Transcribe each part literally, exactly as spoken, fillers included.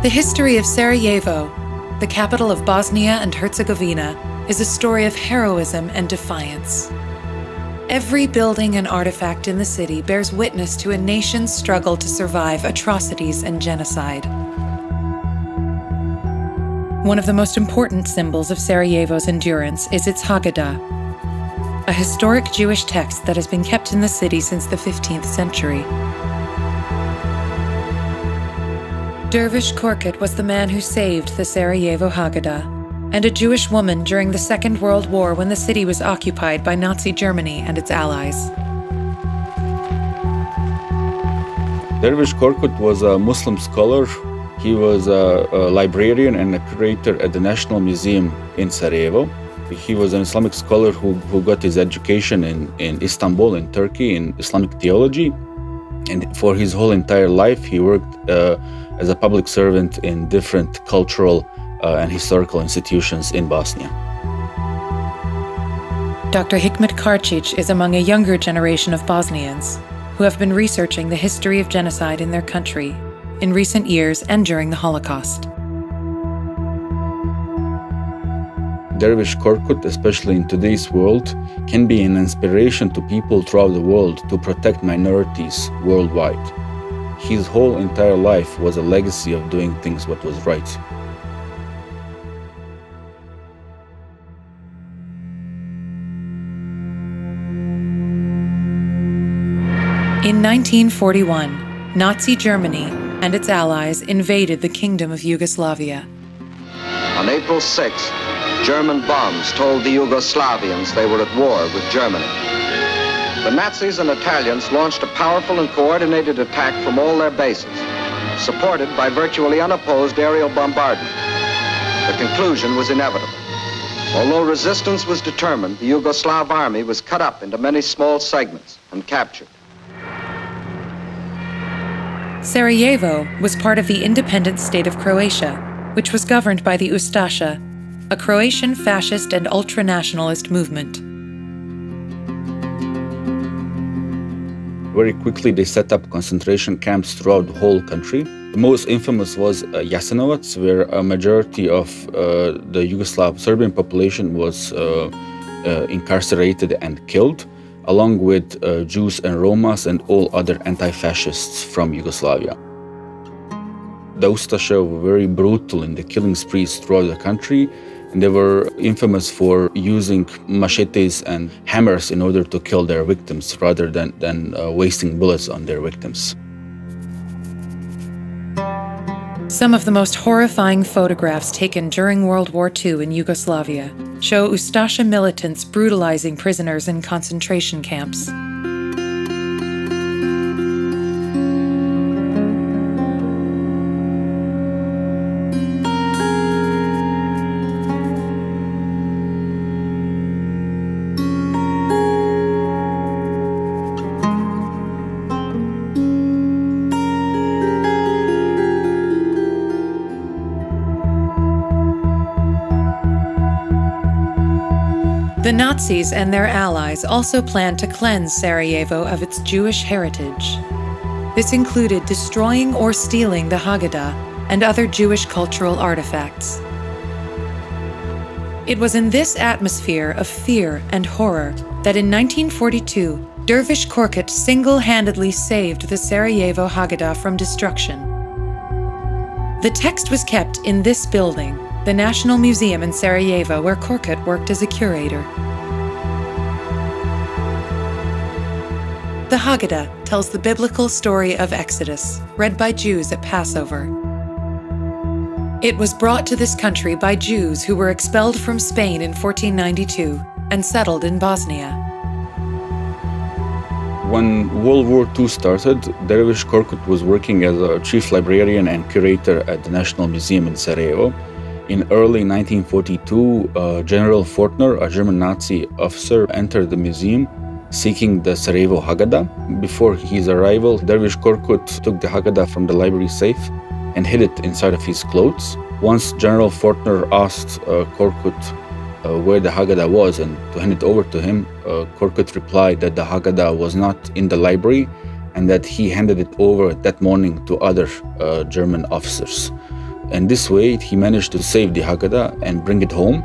The history of Sarajevo, the capital of Bosnia and Herzegovina, is a story of heroism and defiance. Every building and artifact in the city bears witness to a nation's struggle to survive atrocities and genocide. One of the most important symbols of Sarajevo's endurance is its Haggadah, a historic Jewish text that has been kept in the city since the fifteenth century. Derviš Korkut was the man who saved the Sarajevo Haggadah, and a Jewish woman during the Second World War when the city was occupied by Nazi Germany and its allies. Derviš Korkut was a Muslim scholar. He was a, a librarian and a curator at the National Museum in Sarajevo. He was an Islamic scholar who, who got his education in, in Istanbul, in Turkey, in Islamic theology. And for his whole entire life, he worked uh, as a public servant in different cultural Uh, and historical institutions in Bosnia. Doctor Hikmet Karčić is among a younger generation of Bosnians who have been researching the history of genocide in their country in recent years and during the Holocaust. Derviš Korkut, especially in today's world, can be an inspiration to people throughout the world to protect minorities worldwide. His whole entire life was a legacy of doing things what was right. In nineteen forty-one, Nazi Germany and its allies invaded the Kingdom of Yugoslavia. On April sixth, German bombs told the Yugoslavians they were at war with Germany. The Nazis and Italians launched a powerful and coordinated attack from all their bases, supported by virtually unopposed aerial bombardment. The conclusion was inevitable. Although resistance was determined, the Yugoslav army was cut up into many small segments and captured. Sarajevo was part of the independent state of Croatia, which was governed by the Ustaša, a Croatian fascist and ultranationalist movement. Very quickly, they set up concentration camps throughout the whole country. The most infamous was uh, Jasenovac, where a majority of uh, the Yugoslav Serbian population was uh, uh, incarcerated and killed, along with uh, Jews and Romas and all other anti-fascists from Yugoslavia. The Ustaša were very brutal in the killing sprees throughout the country, and they were infamous for using machetes and hammers in order to kill their victims rather than, than uh, wasting bullets on their victims. Some of the most horrifying photographs taken during World War Two in Yugoslavia show Ustaša militants brutalizing prisoners in concentration camps. The Nazis and their allies also planned to cleanse Sarajevo of its Jewish heritage. This included destroying or stealing the Haggadah and other Jewish cultural artifacts. It was in this atmosphere of fear and horror that in nineteen forty-two, Derviš Korkut single-handedly saved the Sarajevo Haggadah from destruction. The text was kept in this building, the National Museum in Sarajevo, where Korkut worked as a curator. The Haggadah tells the biblical story of Exodus, read by Jews at Passover. It was brought to this country by Jews who were expelled from Spain in fourteen ninety-two and settled in Bosnia. When World War Two started, Derviš Korkut was working as a chief librarian and curator at the National Museum in Sarajevo. In early nineteen forty-two, uh, General Fortner, a German Nazi officer, entered the museum seeking the Sarajevo Haggadah. Before his arrival, Derviš Korkut took the Haggadah from the library safe and hid it inside of his clothes. Once General Fortner asked uh, Korkut uh, where the Haggadah was and to hand it over to him, uh, Korkut replied that the Haggadah was not in the library and that he handed it over that morning to other uh, German officers. And this way, he managed to save the Haggadah and bring it home.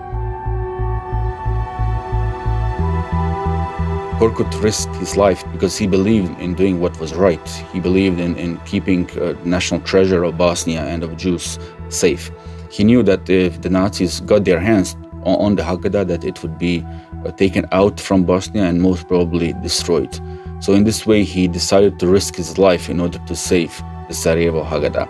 Korkut risked his life because he believed in doing what was right. He believed in, in keeping uh, the national treasure of Bosnia and of Jews safe. He knew that if the Nazis got their hands on, on the Haggadah, that it would be uh, taken out from Bosnia and most probably destroyed. So in this way, he decided to risk his life in order to save the Sarajevo Haggadah.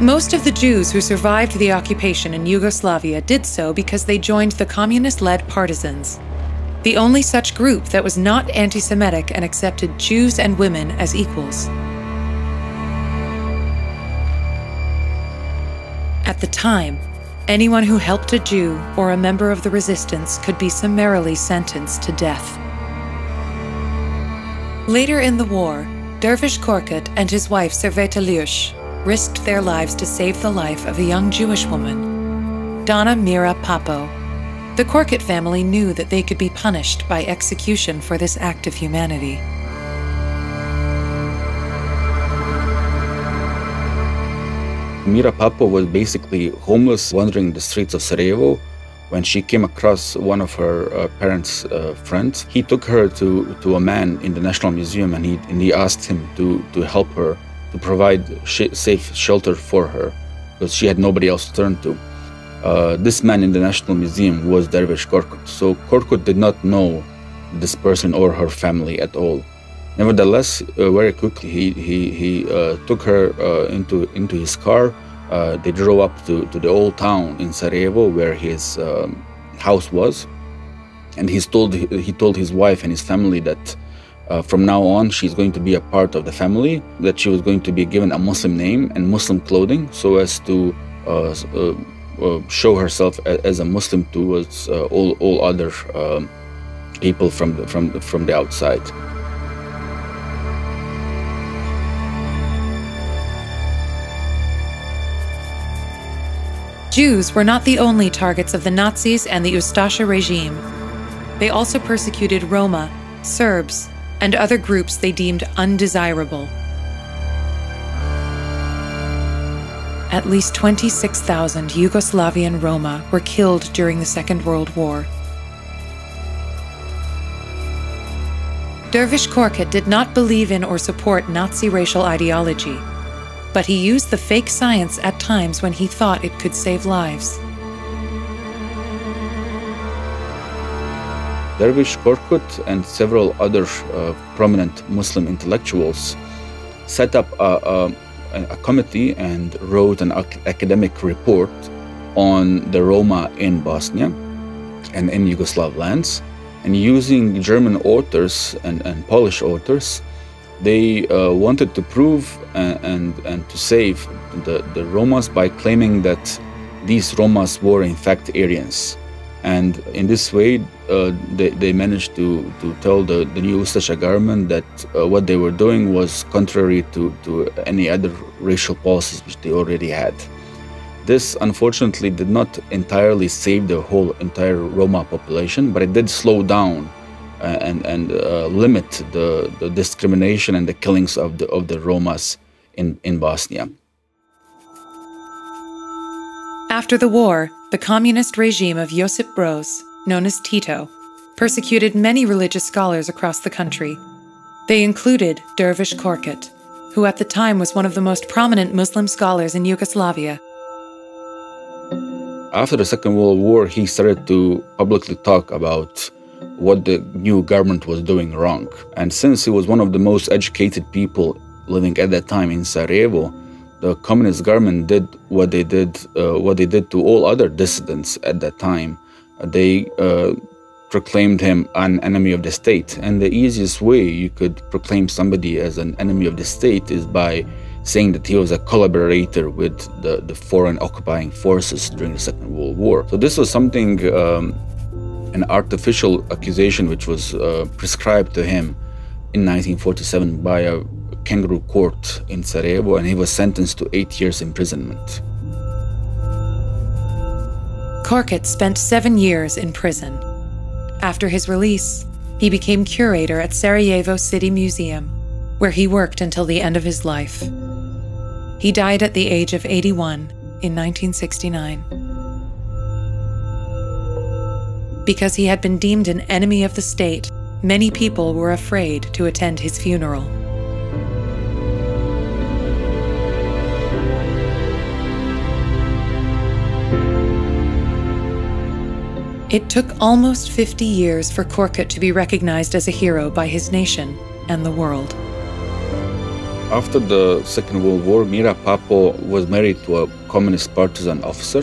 Most of the Jews who survived the occupation in Yugoslavia did so because they joined the communist-led partisans. The only such group that was not anti-Semitic and accepted Jews and women as equals. At the time, anyone who helped a Jew or a member of the resistance could be summarily sentenced to death. Later in the war, Derviš Korkut and his wife Servet Eliush risked their lives to save the life of a young Jewish woman, Donna Mira Papo. The Korkut family knew that they could be punished by execution for this act of humanity. Mira Papo was basically homeless, wandering the streets of Sarajevo, when she came across one of her uh, parents' uh, friends. He took her to, to a man in the National Museum, and he, and he asked him to, to help her to provide sh safe shelter for her, because she had nobody else to turn to. Uh, this man in the National Museum was Derviš Korkut, so Korkut did not know this person or her family at all. Nevertheless, uh, very quickly he, he, he uh, took her uh, into, into his car. Uh, they drove up to, to the old town in Sarajevo where his um, house was, and he's told, he told his wife and his family that Uh, from now on, she's going to be a part of the family, that she was going to be given a Muslim name and Muslim clothing so as to uh, uh, uh, show herself as a Muslim towards uh, all, all other uh, people from the, from, the, from the outside. Jews were not the only targets of the Nazis and the Ustasha regime. They also persecuted Roma, Serbs, and other groups they deemed undesirable. At least twenty-six thousand Yugoslavian Roma were killed during the Second World War. Derviš Korkut did not believe in or support Nazi racial ideology, but he used the fake science at times when he thought it could save lives. Derviš Korkut and several other uh, prominent Muslim intellectuals set up a, a, a committee and wrote an academic report on the Roma in Bosnia and in Yugoslav lands. And using German authors and, and Polish authors, they uh, wanted to prove and, and, and to save the, the Romas by claiming that these Romas were in fact Aryans. And in this way, uh, they, they managed to, to tell the, the new Ustasha government that uh, what they were doing was contrary to, to any other racial policies which they already had. This, unfortunately, did not entirely save the whole entire Roma population, but it did slow down and, and uh, limit the, the discrimination and the killings of the, of the Romas in, in Bosnia. After the war, the communist regime of Josip Broz, known as Tito, persecuted many religious scholars across the country. They included Derviš Korkut, who at the time was one of the most prominent Muslim scholars in Yugoslavia. After the Second World War, he started to publicly talk about what the new government was doing wrong. And since he was one of the most educated people living at that time in Sarajevo, the communist government did what they did, uh, what they did to all other dissidents at that time. They uh, proclaimed him an enemy of the state. And the easiest way you could proclaim somebody as an enemy of the state is by saying that he was a collaborator with the, the foreign occupying forces during the Second World War. So this was something, um, an artificial accusation which was uh, prescribed to him in nineteen forty-seven by a kangaroo court in Sarajevo, and he was sentenced to eight years imprisonment. Korkut spent seven years in prison. After his release, he became curator at Sarajevo City Museum, where he worked until the end of his life. He died at the age of eighty-one in nineteen sixty-nine. Because he had been deemed an enemy of the state, many people were afraid to attend his funeral. It took almost fifty years for Korkut to be recognized as a hero by his nation and the world. After the Second World War, Mira Papo was married to a communist partisan officer.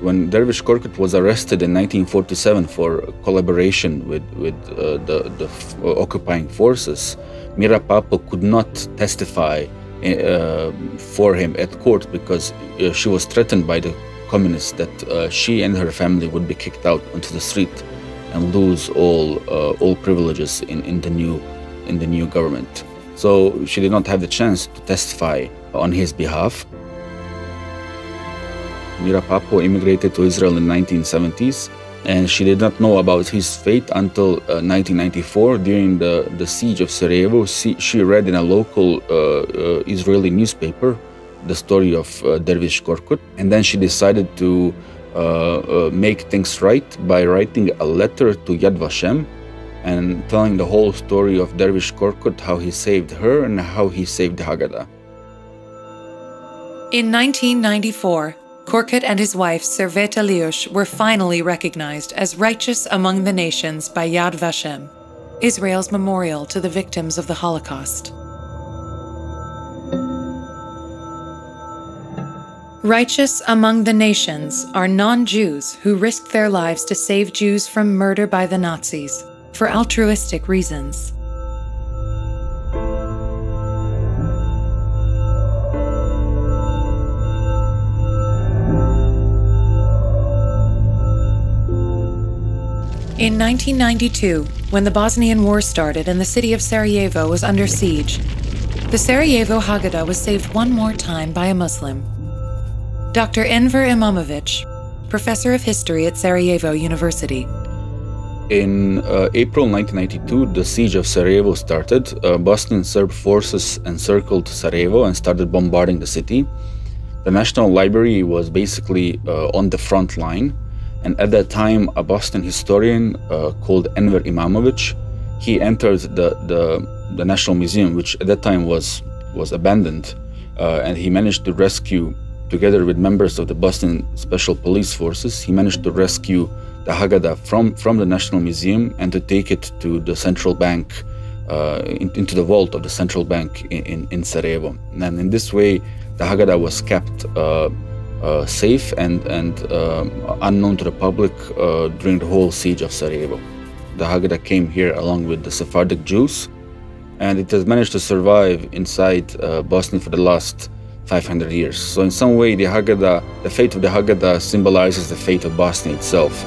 When Derviš Korkut was arrested in nineteen forty-seven for collaboration with, with uh, the, the occupying forces, Mira Papo could not testify uh, for him at court because uh, she was threatened by the communists that uh, she and her family would be kicked out onto the street and lose all uh, all privileges in, in the new in the new government. So she did not have the chance to testify on his behalf. Mira Papo immigrated to Israel in the nineteen seventies, and she did not know about his fate until uh, nineteen ninety-four during the, the siege of Sarajevo. She, she read in a local uh, uh, Israeli newspaper the story of uh, Derviš Korkut, and then she decided to uh, uh, make things right by writing a letter to Yad Vashem and telling the whole story of Derviš Korkut, how he saved her and how he saved Haggadah. In nineteen ninety-four, Korkut and his wife Servet Eliush were finally recognized as righteous among the nations by Yad Vashem, Israel's memorial to the victims of the Holocaust. Righteous among the nations are non-Jews who risked their lives to save Jews from murder by the Nazis for altruistic reasons. In nineteen ninety-two, when the Bosnian War started and the city of Sarajevo was under siege, the Sarajevo Haggadah was saved one more time by a Muslim. Doctor Enver Imamovic, professor of history at Sarajevo University. In uh, April nineteen ninety-two, the siege of Sarajevo started. Uh, Bosnian Serb forces encircled Sarajevo and started bombarding the city. The National Library was basically uh, on the front line, and at that time, a Bosnian historian uh, called Enver Imamovic, he entered the, the, the National Museum, which at that time was, was abandoned, uh, and he managed to rescue, together with members of the Bosnian Special Police Forces, he managed to rescue the Haggadah from, from the National Museum and to take it to the central bank, uh, in, into the vault of the central bank in, in, in Sarajevo. And in this way, the Haggadah was kept uh, uh, safe and, and uh, unknown to the public uh, during the whole siege of Sarajevo. The Haggadah came here along with the Sephardic Jews, and it has managed to survive inside uh, Bosnia for the last five hundred years. So in some way, the Haggadah, the fate of the Haggadah symbolizes the fate of Bosnia itself.